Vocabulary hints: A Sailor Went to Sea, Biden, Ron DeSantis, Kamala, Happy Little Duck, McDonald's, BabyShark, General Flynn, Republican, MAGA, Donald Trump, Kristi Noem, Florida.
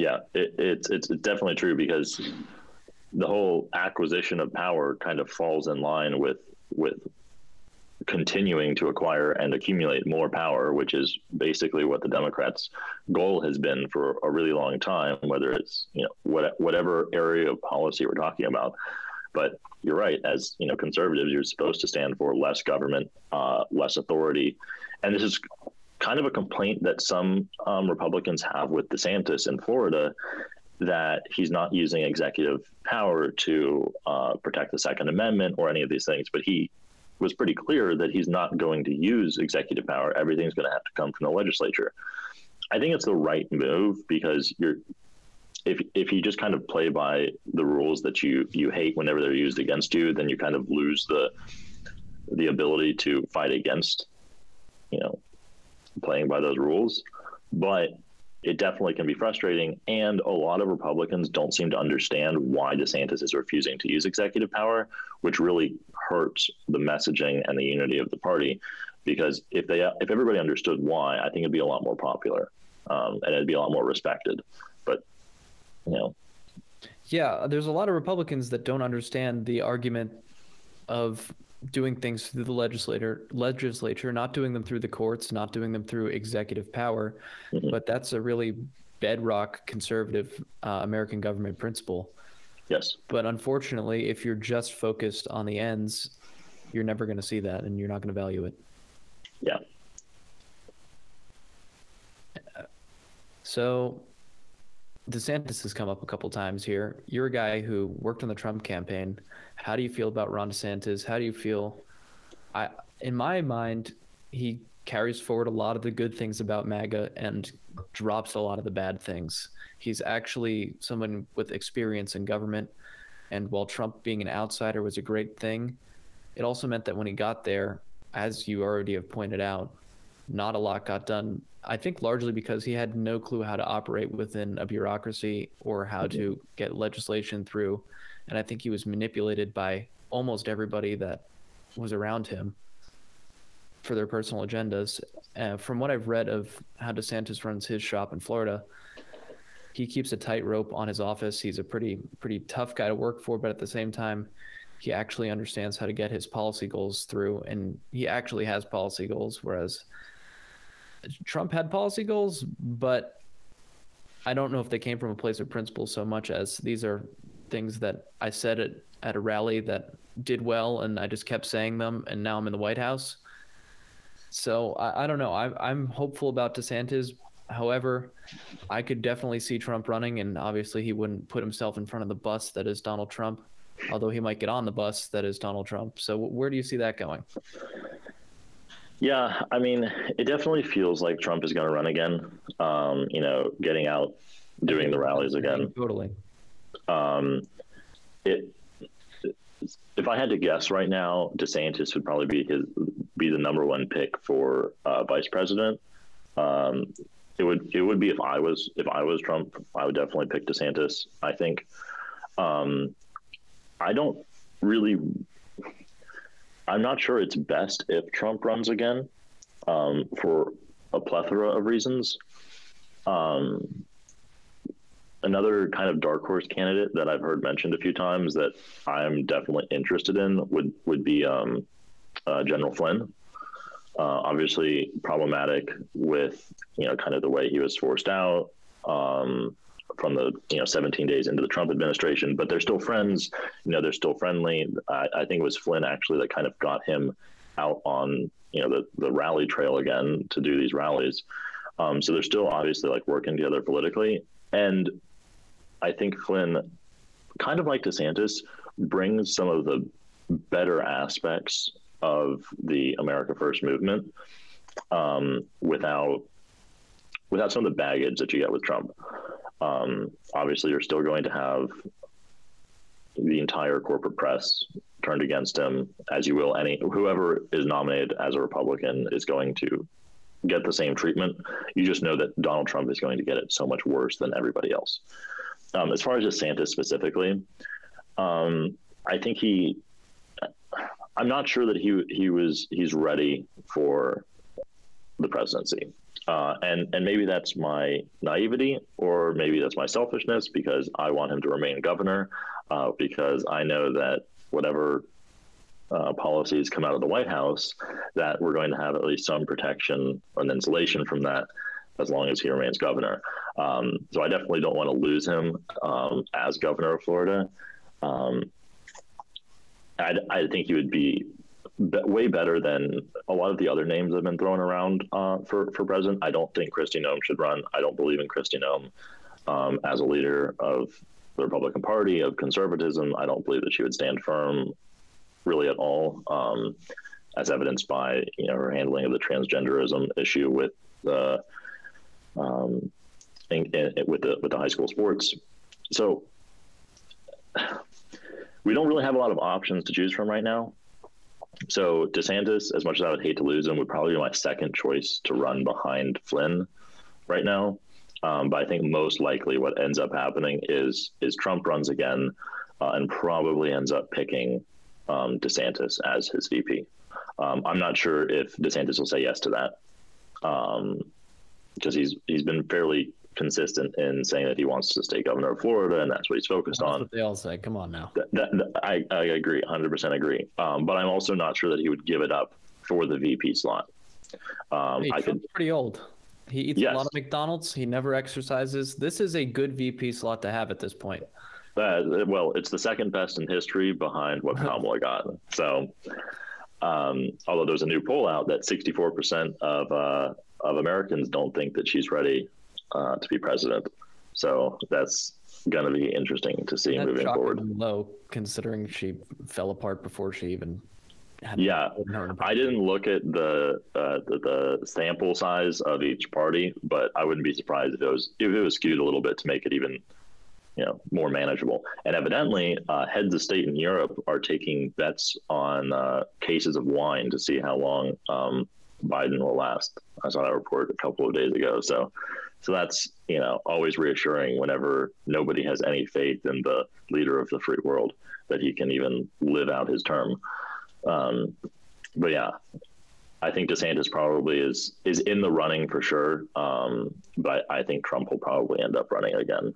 Yeah, it's definitely true, because the whole acquisition of power kind of falls in line with continuing to acquire and accumulate more power, which is basically what the Democrats' goal has been for a really long time, whether it's, you know, whatever area of policy we're talking about. But you're right, as, you know, conservatives, you're supposed to stand for less government, less authority. And this is kind of a complaint that some Republicans have with DeSantis in Florida, that he's not using executive power to protect the Second Amendment or any of these things. But he was pretty clear that he's not going to use executive power. Everything's going to have to come from the legislature. I think it's the right move, because if you just kind of play by the rules that you hate whenever they're used against you, then you kind of lose the ability to fight against, you know, playing by those rules. But it definitely can be frustrating. And a lot of Republicans don't seem to understand why DeSantis is refusing to use executive power, which really hurts the messaging and the unity of the party. Because if everybody understood why, I think it'd be a lot more popular, and it'd be a lot more respected. But, you know. Yeah, there's a lot of Republicans that don't understand the argument of doing things through the legislature, not doing them through the courts, not doing them through executive power. Mm-hmm. But that's a really bedrock conservative American government principle. Yes. But unfortunately, if you're just focused on the ends, you're never going to see that, and you're not going to value it. Yeah. So DeSantis has come up a couple times here. You're a guy who worked on the Trump campaign. How do you feel about Ron DeSantis? How do you feel? In my mind, he carries forward a lot of the good things about MAGA and drops a lot of the bad things. He's actually someone with experience in government. And while Trump being an outsider was a great thing, it also meant that when he got there, as you already have pointed out, not a lot got done. I think largely because he had no clue how to operate within a bureaucracy or how to get legislation through. And I think he was manipulated by almost everybody that was around him for their personal agendas. From what I've read of how DeSantis runs his shop in Florida, he keeps a tightrope on his office. He's a pretty tough guy to work for, but at the same time, he actually understands how to get his policy goals through, and he actually has policy goals, whereas Trump had policy goals, but I don't know if they came from a place of principle so much as these are things that I said at a rally that did well, and I just kept saying them, and now I'm in the White House. So I don't know. I'm hopeful about DeSantis. However, I could definitely see Trump running, and obviously he wouldn't put himself in front of the bus that is Donald Trump, although he might get on the bus that is Donald Trump. So where do you see that going? Yeah, I mean, it definitely feels like Trump is going to run again, you know, getting out, doing the rallies again. Totally. If I had to guess right now, DeSantis would probably be the number one pick for vice president. It would be if I was Trump, I would definitely pick DeSantis, I think. I don't really. I'm not sure it's best if Trump runs again, for a plethora of reasons. Another kind of dark horse candidate that I've heard mentioned a few times that I'm definitely interested in would be General Flynn. Obviously problematic with, you know, kind of the way he was forced out from the, you know, 17 days into the Trump administration, but they're still friends. You know, they're still friendly. I think it was Flynn actually that kind of got him out on, you know, the rally trail again to do these rallies. So they're still obviously like working together politically. And I think Flynn, kind of like DeSantis, brings some of the better aspects of the America First movement without some of the baggage that you get with Trump. Obviously, you're still going to have the entire corporate press turned against him, as you will. Whoever is nominated as a Republican is going to get the same treatment. You just know that Donald Trump is going to get it so much worse than everybody else. As far as DeSantis specifically, I think I'm not sure that he's ready for the presidency. And maybe that's my naivety, or maybe that's my selfishness, because I want him to remain governor, because I know that whatever policies come out of the White House, that we're going to have at least some protection and insulation from that as long as he remains governor. So I definitely don't want to lose him as governor of Florida. I think he would be way better than a lot of the other names that have been thrown around for president. I don't think Kristi Noem should run. I don't believe in Kristi Noem as a leader of the Republican Party, of conservatism. I don't believe that she would stand firm really at all, as evidenced by, her handling of the transgenderism issue with the with the high school sports. So we don't really have a lot of options to choose from right now. So DeSantis, as much as I would hate to lose him, would probably be my second choice to run behind Flynn right now. But I think most likely what ends up happening is Trump runs again and probably ends up picking DeSantis as his VP. I'm not sure if DeSantis will say yes to that, because he's been fairly consistent in saying that he wants to stay governor of Florida, and that's what he's focused on. That's what they all say. Come on now. I agree, 100% agree. But I'm also not sure that he would give it up for the VP slot. Trump's pretty old. He eats a lot of McDonald's. He never exercises. This is a good VP slot to have at this point. Well, it's the second best in history behind what Kamala got. So, although there's a new poll out that 64% of Americans don't think that she's ready to be president. So that's going to be interesting to see moving forward. Low, considering she fell apart before she even had. Yeah, I didn't look at the sample size of each party, but I wouldn't be surprised if it was skewed a little bit to make it even more manageable. And evidently, heads of state in Europe are taking bets on cases of wine to see how long Biden will last. I saw that report a couple of days ago. So that's, always reassuring whenever nobody has any faith in the leader of the free world that he can even live out his term. But yeah, I think DeSantis probably is in the running for sure. But I think Trump will probably end up running again.